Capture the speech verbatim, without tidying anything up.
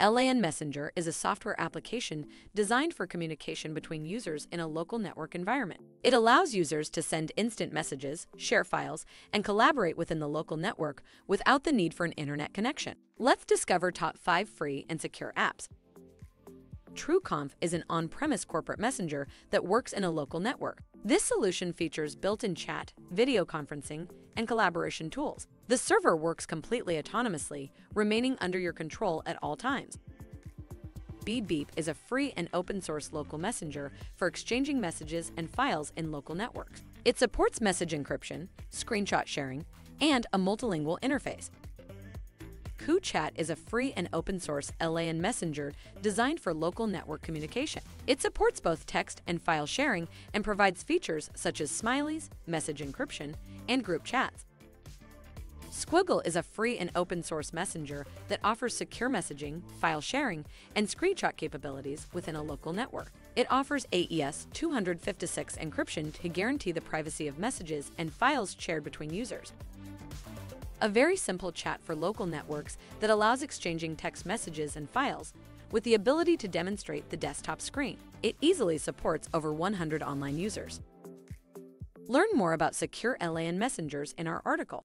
LAN Messenger is a software application designed for communication between users in a local network environment. It allows users to send instant messages, share files, and collaborate within the local network without the need for an internet connection. Let's discover top five free and secure apps. TrueConf is an on-premise corporate messenger that works in a local network. This solution features built-in chat, video conferencing, and collaboration tools. The server works completely autonomously, remaining under your control at all times. BeepBeep is a free and open-source local messenger for exchanging messages and files in local networks. It supports message encryption, screenshot sharing, and a multilingual interface. QChat is a free and open-source LAN messenger designed for local network communication. It supports both text and file sharing and provides features such as smileys, message encryption, and group chats. Squiggle is a free and open-source messenger that offers secure messaging, file sharing, and screenshot capabilities within a local network. It offers A E S two fifty-six encryption to guarantee the privacy of messages and files shared between users. A very simple chat for local networks that allows exchanging text messages and files with the ability to demonstrate the desktop screen. It easily supports over one hundred online users. Learn more about secure LAN messengers in our article.